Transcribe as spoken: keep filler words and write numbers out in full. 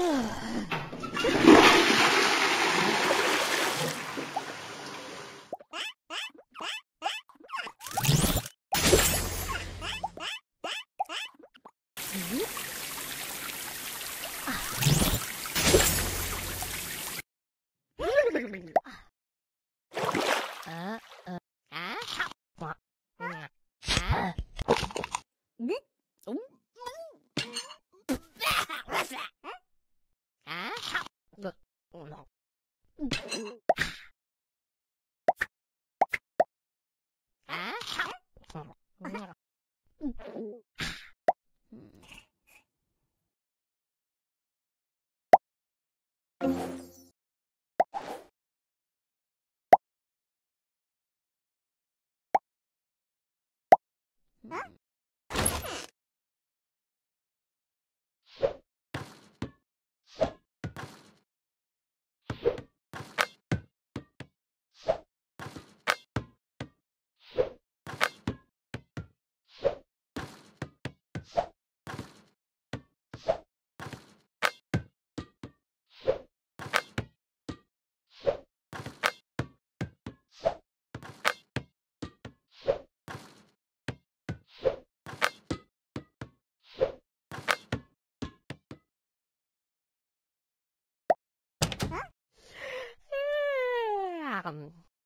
Huh? Um...